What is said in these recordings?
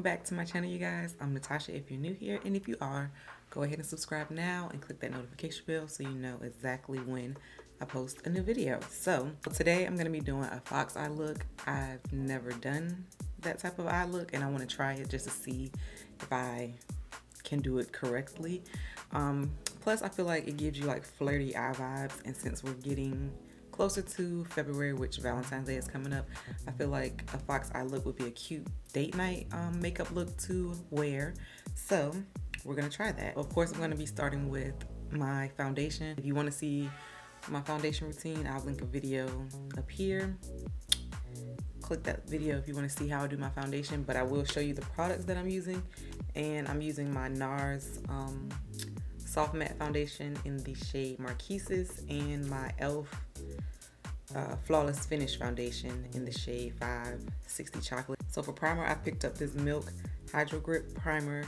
Welcome back to my channel, you guys. I'm Natasha if you're new here, and if you are, go ahead and subscribe now and click that notification bell so you know exactly when I post a new video. So today I'm gonna be doing a fox eye look. I've never done that type of eye look and I want to try it just to see if I can do it correctly. Plus I feel like it gives you like flirty eye vibes, and since we're getting closer to February, which Valentine's Day is coming up, I feel like a fox eye look would be a cute date night makeup look to wear. So we're gonna try that. Of course, I'm gonna be starting with my foundation. If you wanna see my foundation routine, I'll link a video up here. Click that video if you wanna see how I do my foundation, but I will show you the products that I'm using. And I'm using my NARS Soft Matte Foundation in the shade Marquises, and my ELF Flawless Finish Foundation in the shade 560 Chocolate. So for primer, I picked up this MILK Hydro Grip Primer,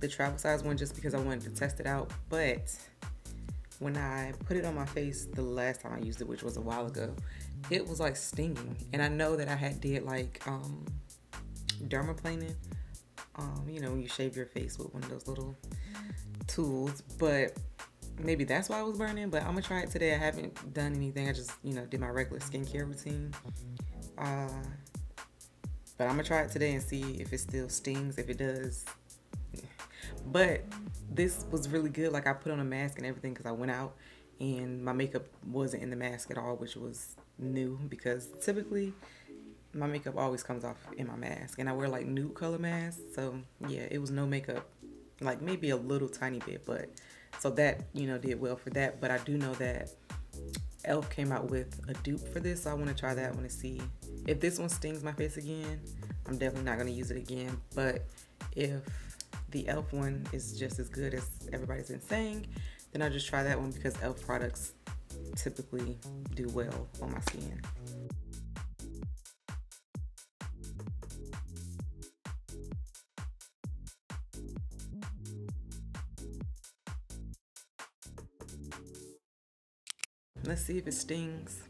the travel size one, just because I wanted to test it out. But when I put it on my face the last time I used it, which was a while ago, it was like stinging. And I know that I had did like dermaplaning, you know, when you shave your face with one of those little tools, but maybe that's why I was burning. But I'm gonna try it today. I haven't done anything. I just, you know, did my regular skincare routine, but I'm gonna try it today and see if it still stings. If it does, yeah. But this was really good. Like, I put on a mask and everything because I went out and my makeup wasn't in the mask at all, which was new because typically my makeup always comes off in my mask, and I wear like nude color masks. So yeah, it was no makeup, like maybe a little tiny bit, but so that, you know, did well for that. But I do know that ELF came out with a dupe for this, so I want to try that one to see if this one stings my face again. I'm definitely not going to use it again, but if the ELF one is just as good as everybody's been saying, then I'll just try that one because ELF products typically do well on my skin. Let's see if it stings.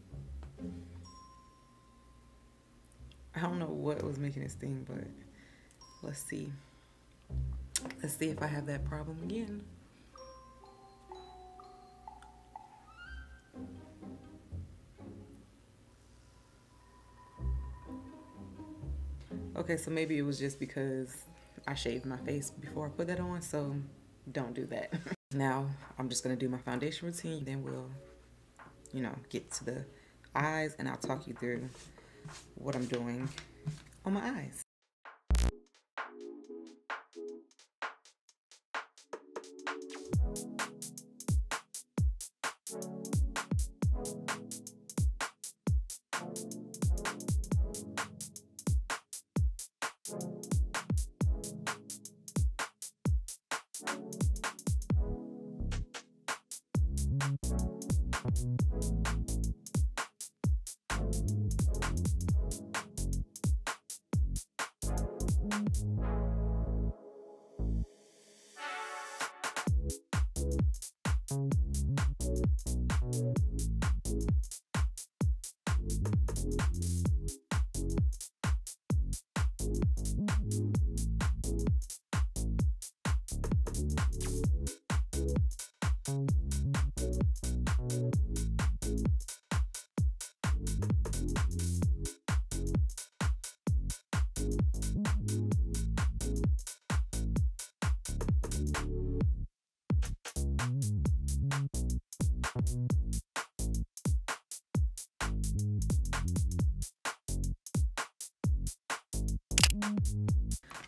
I don't know what was making it sting, but let's see. Let's see if I have that problem again. Okay, so maybe it was just because I shaved my face before I put that on, so don't do that. Now I'm just gonna do my foundation routine, then we'll, you know, get to the eyes, and I'll talk you through what I'm doing on my eyes.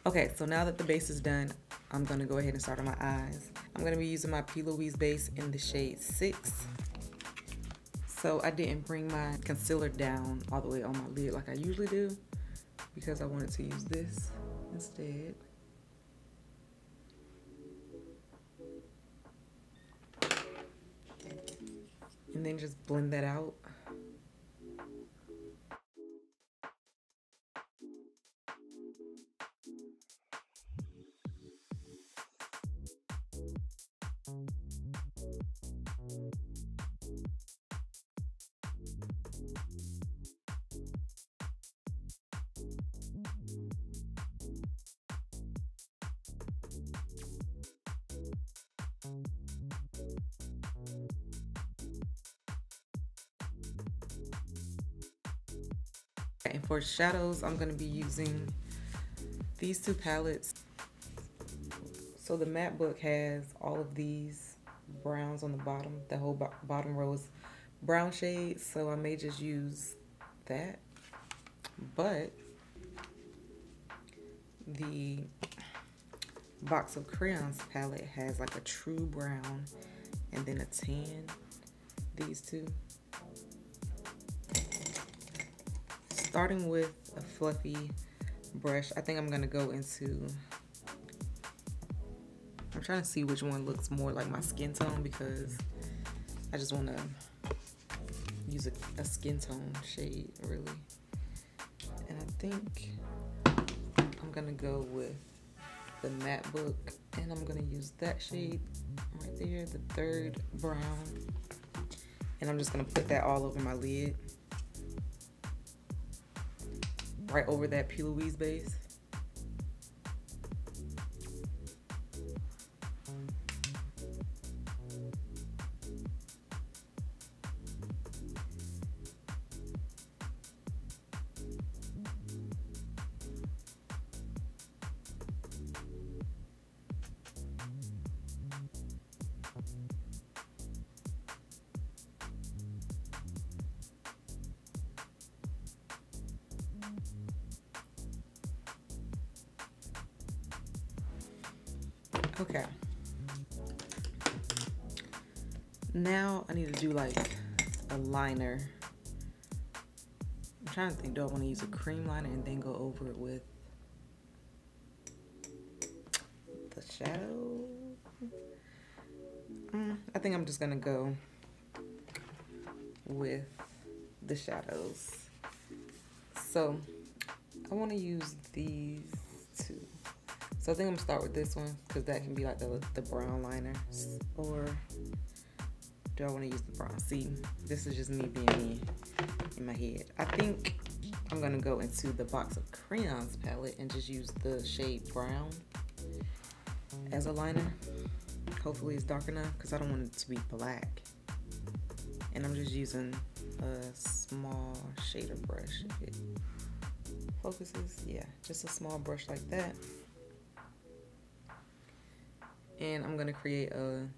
Okay, so now that the base is done, I'm gonna go ahead and start on my eyes. I'm gonna be using my P. Louise base in the shade 6. So I didn't bring my concealer down all the way on my lid like I usually do because I wanted to use this instead. And then just blend that out. that. And for shadows, I'm going to be using these two palettes. So the Matte Book has all of these browns on the bottom. The whole bottom row is brown shades, so I may just use that. But the Box of Crayons palette has like a true brown and then a tan, these two. Starting with a fluffy brush, I think I'm gonna go into, I'm trying to see which one looks more like my skin tone, because I just wanna use a skin tone shade, really. And I think I'm gonna go with the Matte Book, and I'm gonna use that shade right there, the third brown, and I'm just gonna put that all over my lid, right over that P. Louise base. Okay, now I need to do like a liner. I'm trying to think, do I want to use a cream liner and then go over it with the shadow? I think I'm just gonna go with the shadows. So I want to use these two. So I think I'm gonna start with this one, because that can be like the brown liner. Or do I want to use the brown? See, this is just me being me in my head. I think I'm gonna go into the Box of Crayons palette and just use the shade brown as a liner. Hopefully it's dark enough, because I don't want it to be black. And I'm just using a small shader brush. If it focuses, yeah, just a small brush like that. And I'm gonna create a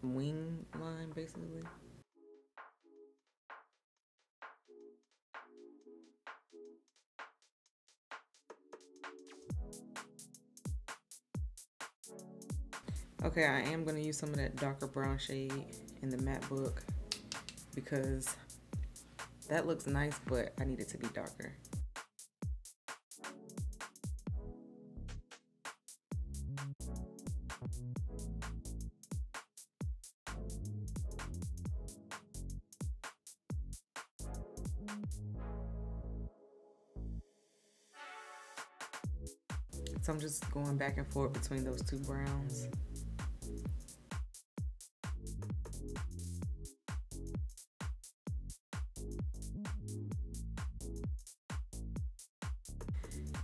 wing line, basically. Okay, I am gonna use some of that darker brown shade in the Matte Book, because that looks nice, but I need it to be darker. So I'm just going back and forth between those two browns.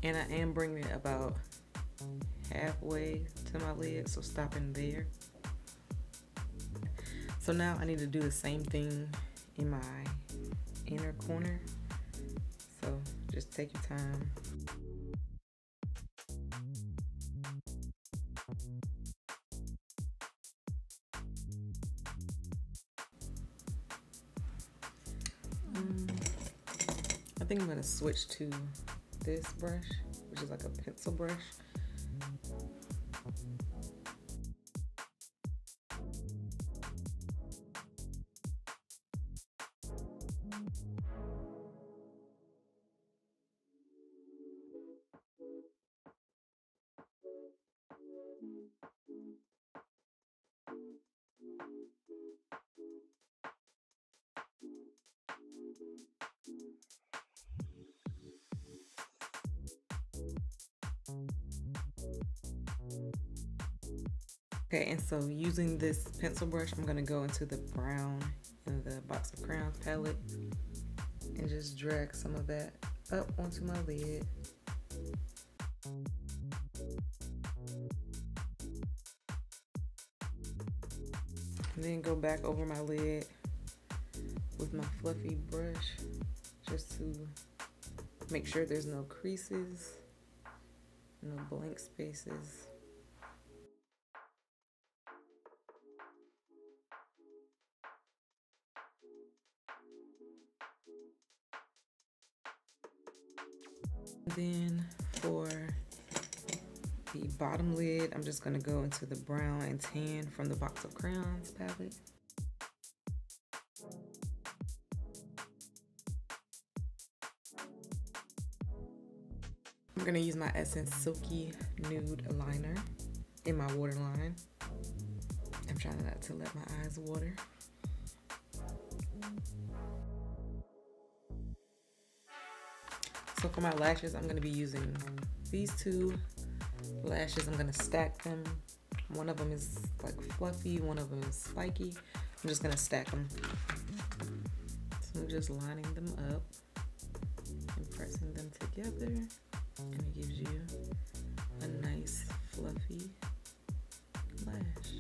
And I am bringing it about halfway to my lid, so stopping there. So now I need to do the same thing in my inner corner. So just take your time. I think I'm gonna switch to this brush, which is like a pencil brush. Okay, and so using this pencil brush, I'm gonna go into the brown in the Box of Crayons palette and just drag some of that up onto my lid. And then go back over my lid with my fluffy brush just to Make sure there's no creases, no blank spaces. And then for the bottom lid, I'm just going to go into the brown and tan from the Box of Crayons palette. I'm going to use my Essence Silky Nude Liner in my waterline. I'm trying not to let my eyes water. So for my lashes, I'm going to be using these two lashes. I'm going to stack them. One of them is like fluffy, one of them is spiky. I'm just going to stack them. So I'm just lining them up and pressing them together. And it gives you a nice fluffy lash.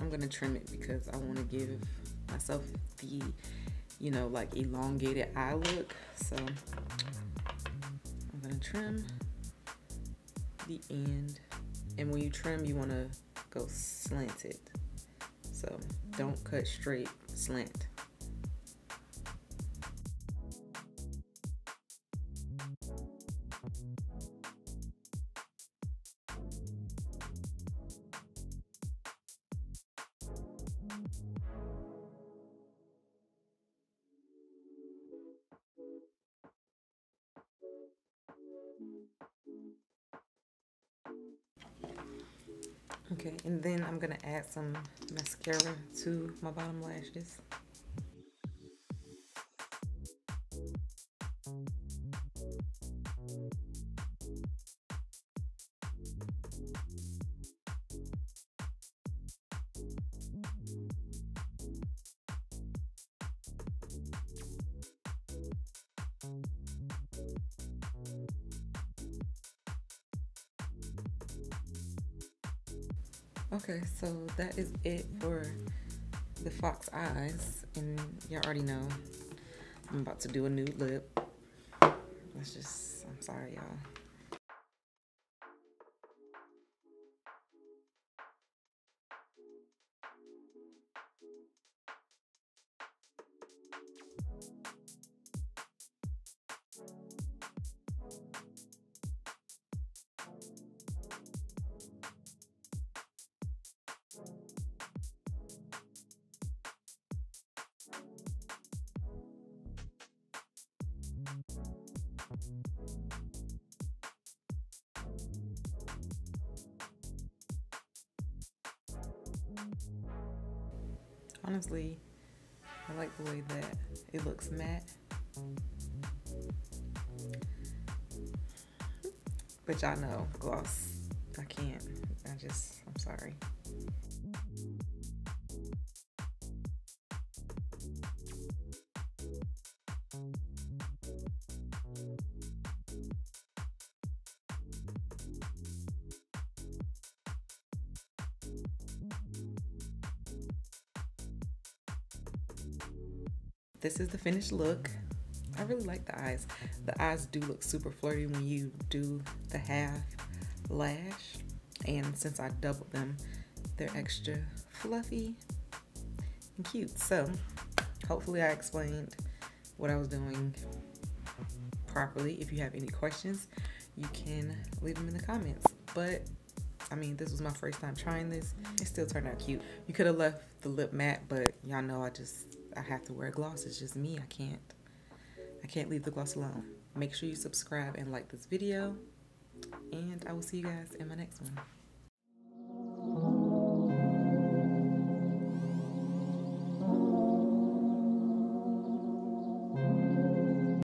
I'm going to trim it because I want to give myself the, you know, like elongated eye look. So I'm going to trim the end. And when you trim, you want to go slanted. So don't cut straight, slant. Okay, and then I'm gonna add some mascara to my bottom lashes. Okay, so that is it for the fox eyes, and y'all already know I'm about to do a nude lip. Let's just, I'm sorry y'all. Honestly, I like the way that it looks matte. But y'all know, gloss, I can't. I just, I'm sorry. This is the finished look. I really like the eyes. The eyes do look super flirty when you do the half lash. And since I doubled them, they're extra fluffy and cute. So hopefully I explained what I was doing properly. If you have any questions, you can leave them in the comments. But I mean, this was my first time trying this. It still turned out cute. You could have left the lip matte, but y'all know I have to wear gloss. It's just me. I can't leave the gloss alone. Make sure you subscribe and like this video, and I will see you guys in my next one.